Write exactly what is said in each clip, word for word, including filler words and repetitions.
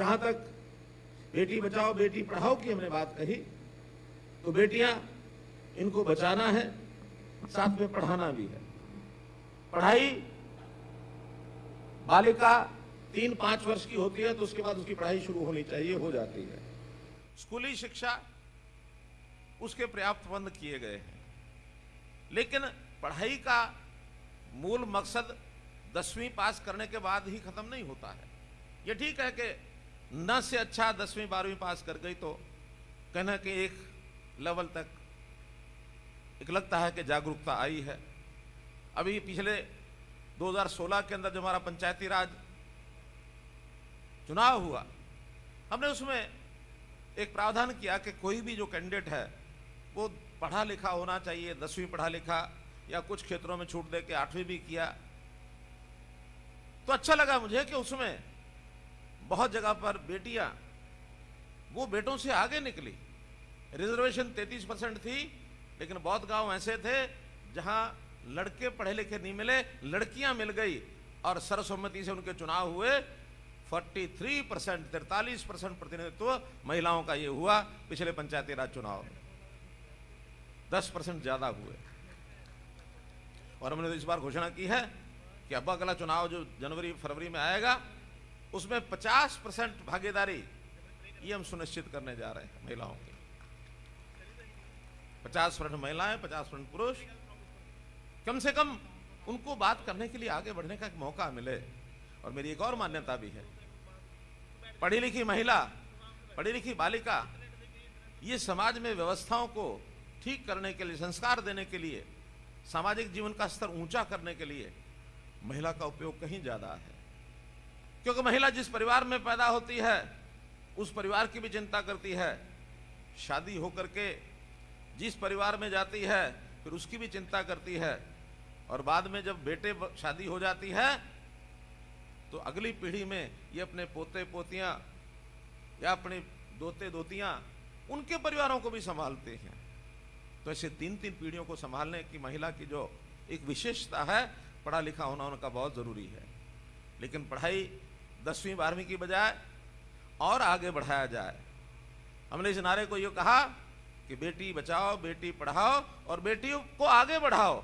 जहां तक बेटी बचाओ बेटी पढ़ाओ की हमने बात कही, तो बेटियां इनको बचाना है, साथ में पढ़ाना भी है। पढ़ाई बालिका तीन पांच वर्ष की होती है तो उसके बाद उसकी पढ़ाई शुरू होनी चाहिए, हो जाती है। स्कूली शिक्षा उसके पर्याप्त बंद किए गए हैं, लेकिन पढ़ाई का मूल मकसद दसवीं पास करने के बाद ही खत्म नहीं होता है। ये ठीक है कि न से अच्छा दसवीं बारहवीं पास कर गई तो कहना कि एक लेवल तक एक लगता है कि जागरूकता आई है। अभी पिछले दो हज़ार सोलह के अंदर जो हमारा पंचायती राज चुनाव हुआ, हमने उसमें एक प्रावधान किया कि कोई भी जो कैंडिडेट है वो पढ़ा लिखा होना चाहिए, दसवीं पढ़ा लिखा, या कुछ क्षेत्रों में छूट दे के आठवीं भी किया। तो अच्छा लगा मुझे कि उसमें बहुत जगह पर बेटियां वो बेटों से आगे निकली। रिजर्वेशन तैंतीस परसेंट थी, लेकिन बहुत गांव ऐसे थे जहां लड़के पढ़े लिखे नहीं मिले, लड़कियां मिल गई और सर्वसम्मति से उनके चुनाव हुए। तैंतालीस परसेंट तैंतालीस परसेंट प्रतिनिधित्व महिलाओं का ये हुआ पिछले पंचायती राज चुनाव में, दस परसेंट ज्यादा हुए। और हमने तो इस बार घोषणा की है कि अब अगला चुनाव जो जनवरी फरवरी में आएगा उसमें पचास परसेंट भागीदारी ये हम सुनिश्चित करने जा रहे हैं महिलाओं की। पचास परसेंट महिलाएं, पचास परसेंट पुरुष, कम से कम उनको बात करने के लिए आगे बढ़ने का एक मौका मिले। और मेरी एक और मान्यता भी है, पढ़ी लिखी महिला, पढ़ी लिखी बालिका ये समाज में व्यवस्थाओं को ठीक करने के लिए, संस्कार देने के लिए, सामाजिक जीवन का स्तर ऊंचा करने के लिए महिला का उपयोग कहीं ज्यादा है। क्योंकि महिला जिस परिवार में पैदा होती है उस परिवार की भी चिंता करती है, शादी होकर के जिस परिवार में जाती है फिर उसकी भी चिंता करती है, और बाद में जब बेटे शादी हो जाती है तो अगली पीढ़ी में ये अपने पोते पोतियां या अपने दोते दोतियां उनके परिवारों को भी संभालते हैं। तो ऐसे तीन तीन पीढ़ियों को संभालने की महिला की जो एक विशेषता है, पढ़ा लिखा होना उनका बहुत ज़रूरी है। लेकिन पढ़ाई दसवीं बारहवीं की बजाय और आगे बढ़ाया जाए। हमने इस नारे को ये कहा कि बेटी बचाओ बेटी पढ़ाओ और बेटियों को आगे बढ़ाओ।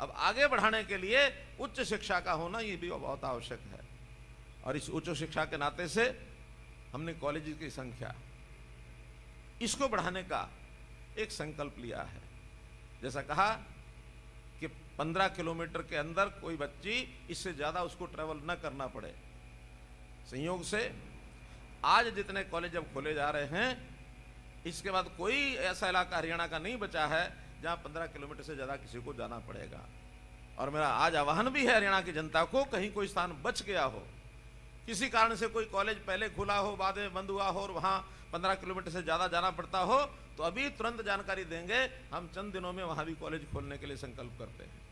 अब आगे बढ़ाने के लिए उच्च शिक्षा का होना ये भी बहुत आवश्यक है। और इस उच्च शिक्षा के नाते से हमने कॉलेज की संख्या इसको बढ़ाने का एक संकल्प लिया है। जैसा कहा कि पंद्रह किलोमीटर के अंदर कोई बच्ची इससे ज़्यादा उसको ट्रैवल न करना पड़े। संयोग से आज जितने कॉलेज अब खोले जा रहे हैं, इसके बाद कोई ऐसा इलाका हरियाणा का नहीं बचा है जहाँ पंद्रह किलोमीटर से ज़्यादा किसी को जाना पड़ेगा। और मेरा आज आह्वान भी है हरियाणा की जनता को, कहीं कोई स्थान बच गया हो, किसी कारण से कोई कॉलेज पहले खुला हो बाद में बंद हुआ हो और वहाँ पंद्रह किलोमीटर से ज़्यादा जाना पड़ता हो, तो अभी तुरंत जानकारी देंगे। हम चंद दिनों में वहाँ भी कॉलेज खोलने के लिए संकल्प करते हैं।